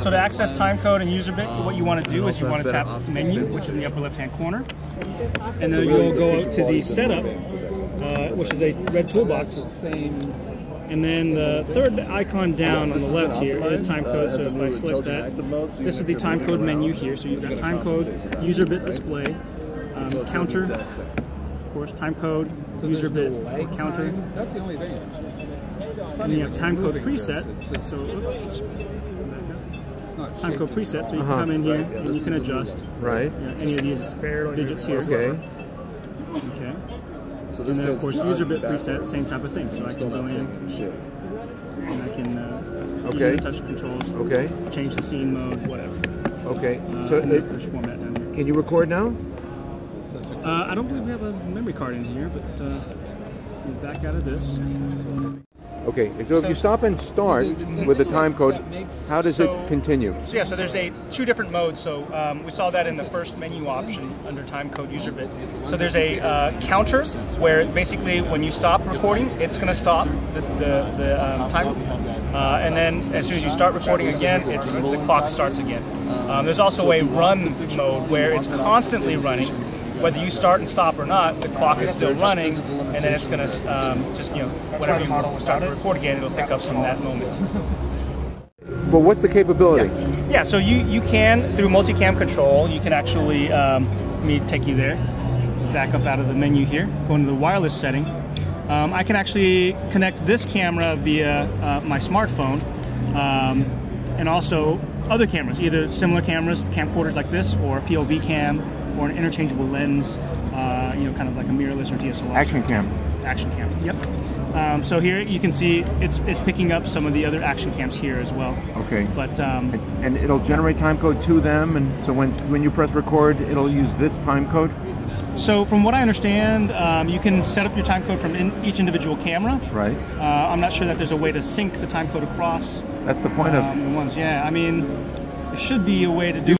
So to access time code and user bit, what you want to do is you want to tap the menu, which is in the upper left-hand corner, and then you'll go out to the setup, which is a red toolbox. And then the third icon down on the left here is time code, so if I select that, this is the time code menu here. So you've got time code, user bit display, counter, of course, time code, user bit, counter, and you have time code preset, so you can come in here and you can adjust any of these digits here. And then, of course, user bit preset, same type of thing. So I can go in and I can use the touch controls, change the scene mode, whatever. So format down here. Can you record now? I don't believe we have a memory card in here, but we'll back out of this. So if you stop and start with the time code, how does it continue? So there's two different modes. So we saw that in the first menu option under time code user bit. So there's a counter where basically when you stop recording, it's going to stop the time. And then as soon as you start recording again, the clock starts again. There's also a run mode where it's constantly running. Whether you start and stop or not, the clock is still running, and then it's going to just, you know, whenever you start to record again, it'll pick up from that moment. But what's the capability? Yeah, so you can, through multicam control, you can actually, let me take you there, back up out of the menu here, go into the wireless setting. I can actually connect this camera via my smartphone, and also other cameras, either similar cameras, camcorders like this, or a POV cam, or an interchangeable lens, you know, kind of like a mirrorless or DSLR. Action cam. Action cam, yep. So here you can see it's picking up some of the other action cams here as well. But and it'll generate time code to them, and so when you press record, it'll use this time code? So from what I understand, you can set up your time code from each individual camera. I'm not sure that there's a way to sync the time code across. That's the point of the ones, I mean, there should be a way to do